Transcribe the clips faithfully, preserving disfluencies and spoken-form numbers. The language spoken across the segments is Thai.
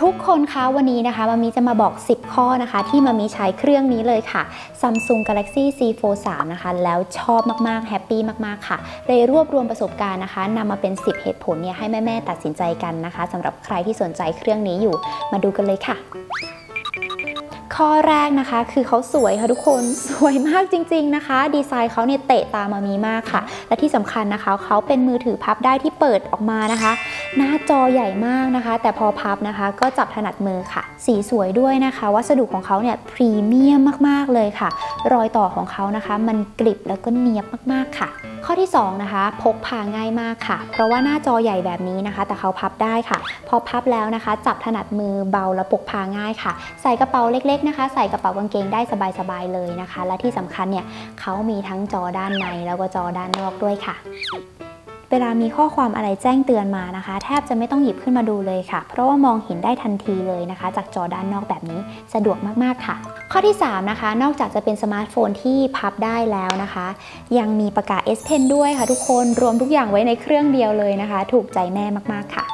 ทุกคนคะวันนี้นะคะมามีจะมาบอกสิบข้อนะคะที่มามีใช้เครื่องนี้เลยค่ะ Samsung Galaxy ซี โฟล์ด ทรี นะคะแล้วชอบมากๆแฮปปี้มากๆค่ะเลยรวบรวมประสบการณ์นะคะนำมาเป็นสิบเหตุผลเนี่ยให้แม่ๆตัดสินใจกันนะคะสำหรับใครที่สนใจเครื่องนี้อยู่มาดูกันเลยค่ะข้อแรกนะคะคือเขาสวยค่ะทุกคนสวยมากจริงๆนะคะดีไซน์เขาเนี่ยเตะตามามีมากค่ะและที่สำคัญนะคะเขาเป็นมือถือพับได้ที่เปิดออกมานะคะหน้าจอใหญ่มากนะคะแต่พอพับนะคะก็จับถนัดมือค่ะสีสวยด้วยนะคะวัสดุของเขาเนี่ยพรีเมียมมากๆเลยค่ะรอยต่อของเขานะคะมันกริบแล้วก็เนียบมากๆค่ะข้อที่สองนะคะพกพาง่ายมากค่ะเพราะว่าหน้าจอใหญ่แบบนี้นะคะแต่เขาพับได้ค่ะพอพับแล้วนะคะจับถนัดมือเบาและพกพาง่ายค่ะใส่กระเป๋าเล็กๆนะคะใส่กระเป๋ากางเกงได้สบายๆเลยนะคะและที่สำคัญเนี่ยเขามีทั้งจอด้านในแล้วก็จอด้านนอกด้วยค่ะเวลามีข้อความอะไรแจ้งเตือนมานะคะแทบจะไม่ต้องหยิบขึ้นมาดูเลยค่ะเพราะว่ามองเห็นได้ทันทีเลยนะคะจากจอด้านนอกแบบนี้สะดวกมากๆค่ะข้อที่สามนะคะนอกจากจะเป็นสมาร์ทโฟนที่พับได้แล้วนะคะยังมีปากกา S Pen ด้วยค่ะทุกคนรวมทุกอย่างไว้ในเครื่องเดียวเลยนะคะถูกใจแม่มากๆค่ะ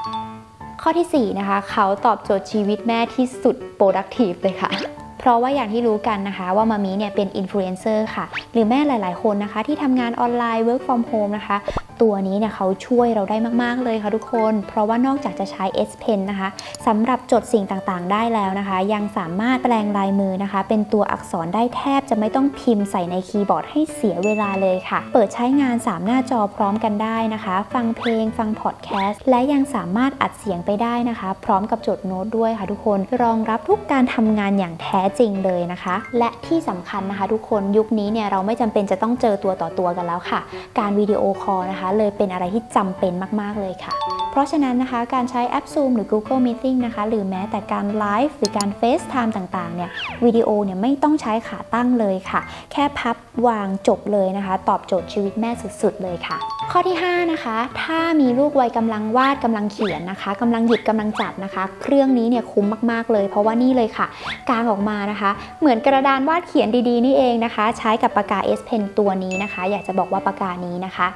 ข้อที่สี่นะคะเขาตอบโจทย์ชีวิตแม่ที่สุด productive เลยค่ะเพราะว่าอย่างที่รู้กันนะคะว่ามามีเนี่ยเป็นอินฟลูเอนเซอร์ค่ะหรือแม่หลายๆคนนะคะที่ทำงานออนไลน์ work from home นะคะตัวนี้เนี่ยเขาช่วยเราได้มากๆเลยค่ะทุกคนเพราะว่านอกจากจะใช้ S Pen นะคะสำหรับจดสิ่งต่างๆได้แล้วนะคะยังสามารถแปลงลายมือนะคะเป็นตัวอักษรได้แทบจะไม่ต้องพิมพ์ใส่ในคีย์บอร์ดให้เสียเวลาเลยค่ะเปิดใช้งานสามหน้าจอพร้อมกันได้นะคะฟังเพลงฟังพอดแคสต์และยังสามารถอัดเสียงไปได้นะคะพร้อมกับจดโน้ตด้วยค่ะทุกคนรองรับทุกการทำงานอย่างแท้จริงเลยนะคะและที่สำคัญนะคะทุกคนยุคนี้เนี่ยเราไม่จำเป็นจะต้องเจอตัวต่อตัวกันแล้วค่ะการวิดีโอคอลนะคะเลยเป็นอะไรที่จำเป็นมากๆเลยค่ะเพราะฉะนั้นนะคะการใช้แอป Zoom หรือ Google Meeting นะคะหรือแม้แต่การไลฟ์หรือการ FaceTime ต่างๆเนี่ยวิดีโอเนี่ยไม่ต้องใช้ขาตั้งเลยค่ะแค่พับวางจบเลยนะคะตอบโจทย์ชีวิตแม่สุดๆเลยค่ะข้อที่ห้านะคะถ้ามีลูกวัยกำลังวาดกำลังเขียนนะคะกำลังหยิบกำลังจับนะคะเครื่องนี้เนี่ยคุ้มมากๆเลยเพราะว่านี่เลยค่ะกางออกมานะคะเหมือนกระดานวาดเขียนดีๆนี่เองนะคะใช้กับปากกา S Pen ตัวนี้นะคะอยากจะบอกว่าปากกานี้นะคะ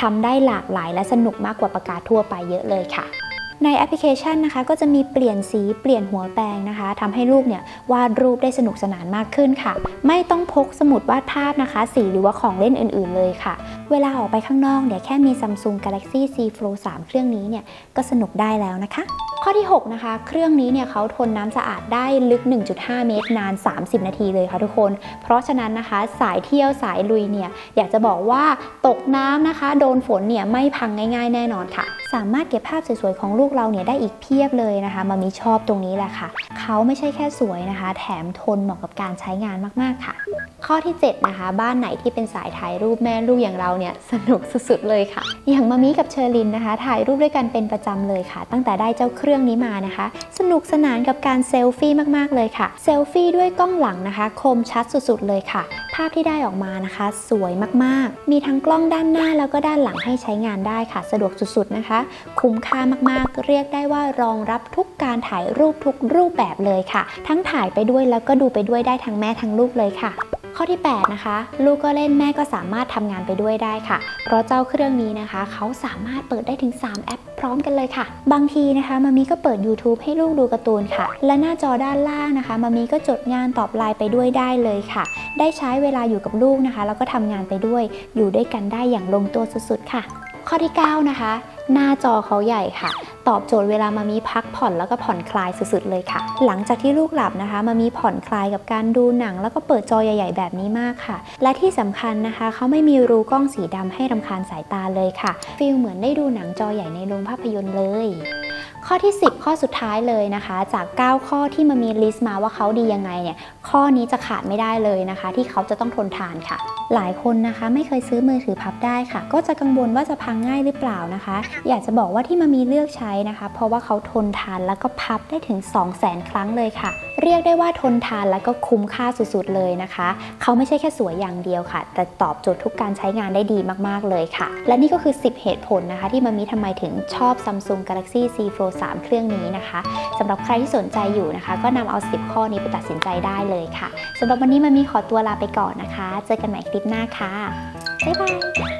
ทำได้หลากหลายและสนุกมากกว่าปากกาทั่วไปเยอะเลยค่ะในแอปพลิเคชันนะคะก็จะมีเปลี่ยนสีเปลี่ยนหัวแปรงนะคะทำให้ลูกเนี่ยวาดรูปได้สนุกสนานมากขึ้นค่ะไม่ต้องพกสมุดวาดภาพนะคะสีหรือว่าของเล่นอื่นๆเลยค่ะเวลาออกไปข้างนอกเนี่ยแค่มี Samsung Galaxy Z Fold สาม เครื่องนี้เนี่ยก็สนุกได้แล้วนะคะข้อที่หกนะคะเครื่องนี้เนี่ยเขาทนน้ำสะอาดได้ลึก หนึ่งจุดห้า เมตรนานสามสิบนาทีเลยค่ะทุกคนเพราะฉะนั้นนะคะสายเที่ยวสายลุยเนี่ยอยากจะบอกว่าตกน้ำนะคะโดนฝนเนี่ยไม่พังง่ายๆแน่นอนค่ะสามารถเก็บภาพสวยๆของลูกเราเนี่ยได้อีกเพียบเลยนะคะมามีชอบตรงนี้แหละค่ะเขาไม่ใช่แค่สวยนะคะแถมทนเหมาะกับการใช้งานมากๆค่ะข้อที่เจ็ดนะคะบ้านไหนที่เป็นสายถ่ายรูปแม่ลูกอย่างเราเนี่ยสนุกสุดๆเลยค่ะอย่างมามีกับเชอรินนะคะถ่ายรูปด้วยกันเป็นประจำเลยค่ะตั้งแต่ได้เจ้าเครื่องนี้มานะคะสนุกสนานกับการเซลฟี่มากๆเลยค่ะเซลฟี่ด้วยกล้องหลังนะคะคมชัดสุดๆเลยค่ะภาพที่ได้ออกมานะคะสวยมากๆมีทั้งกล้องด้านหน้าแล้วก็ด้านหลังให้ใช้งานได้ค่ะสะดวกสุดๆนะคะคุ้มค่ามากๆเรียกได้ว่ารองรับทุกการถ่ายรูปทุกรูปแบบเลยค่ะทั้งถ่ายไปด้วยแล้วก็ดูไปด้วยได้ทั้งแม่ทั้งลูกเลยค่ะข้อที่แปดนะคะลูกก็เล่นแม่ก็สามารถทำงานไปด้วยได้ค่ะเพราะเจ้าเครื่องนี้นะคะเขาสามารถเปิดได้ถึงสามแอปพร้อมกันเลยค่ะบางทีนะคะมามีก็เปิด YouTube ให้ลูกดูการ์ตูนค่ะและหน้าจอด้านล่างนะคะมามีก็จดงานตอบไลน์ไปด้วยได้เลยค่ะได้ใช้เวลาอยู่กับลูกนะคะแล้วก็ทำงานไปด้วยอยู่ด้วยกันได้อย่างลงตัวสุดๆค่ะข้อที่เก้านะคะหน้าจอเขาใหญ่ค่ะตอบโจทย์เวลามามีพักผ่อนแล้วก็ผ่อนคลายสุดๆเลยค่ะหลังจากที่ลูกหลับนะคะมามีผ่อนคลายกับการดูหนังแล้วก็เปิดจอใหญ่ๆแบบนี้มากค่ะและที่สำคัญนะคะเขาไม่มีรูกล้องสีดำให้รำคาญสายตาเลยค่ะฟีลเหมือนได้ดูหนังจอใหญ่ในโรงภาพยนตร์เลยข้อที่สิบข้อสุดท้ายเลยนะคะจากเก้าข้อที่มามีลิสต์มาว่าเขาดียังไงเนี่ยข้อนี้จะขาดไม่ได้เลยนะคะที่เขาจะต้องทนทานค่ะหลายคนนะคะไม่เคยซื้อมือถือพับได้ค่ะก็จะกังวลว่าจะพังง่ายหรือเปล่านะคะอยากจะบอกว่าที่มามีเลือกใช้นะคะเพราะว่าเขาทนทานแล้วก็พับได้ถึง สองแสน ครั้งเลยค่ะเรียกได้ว่าทนทานแล้วก็คุ้มค่าสุดๆเลยนะคะเขาไม่ใช่แค่สวยอย่างเดียวค่ะแต่ตอบโจทย์ทุกการใช้งานได้ดีมากๆเลยค่ะและนี่ก็คือสิบเหตุผลนะคะที่มามีทำไมถึงชอบ Samsung Galaxy Z Fold สาม เครื่องนี้นะคะสำหรับใครที่สนใจอยู่นะคะก็นำเอาสิบข้อนี้ไปตัดสินใจได้เลยค่ะสำหรับวันนี้มามีขอตัวลาไปก่อนนะคะเจอกันใหม่คลิปหน้าค่ะบ๊ายบาย